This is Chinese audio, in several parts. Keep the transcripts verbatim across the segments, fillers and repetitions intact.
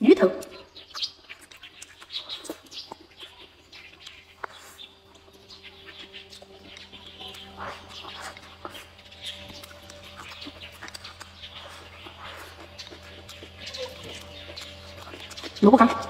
鱼头。 萝卜干，鱼尾。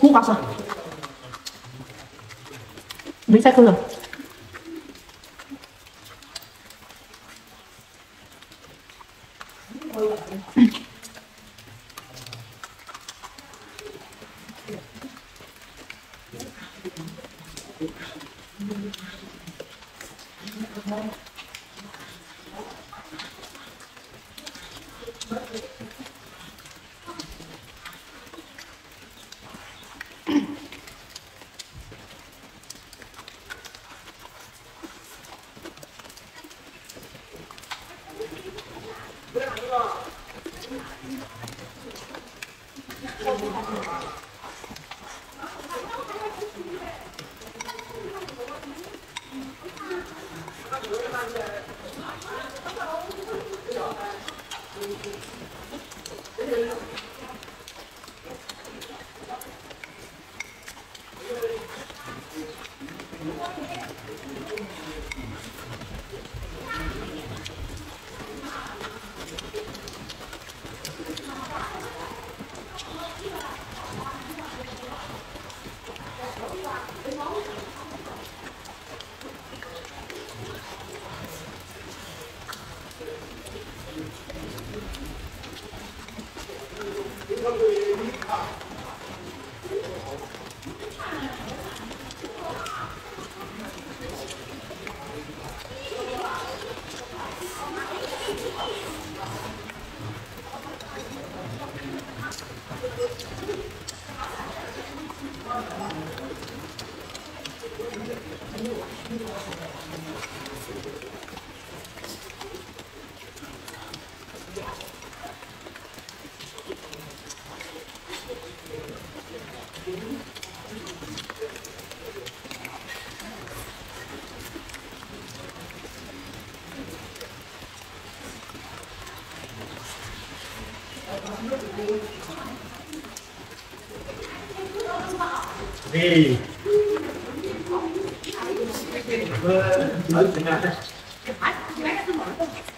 木瓜丝，梅菜扣肉，哎，我，我怎么？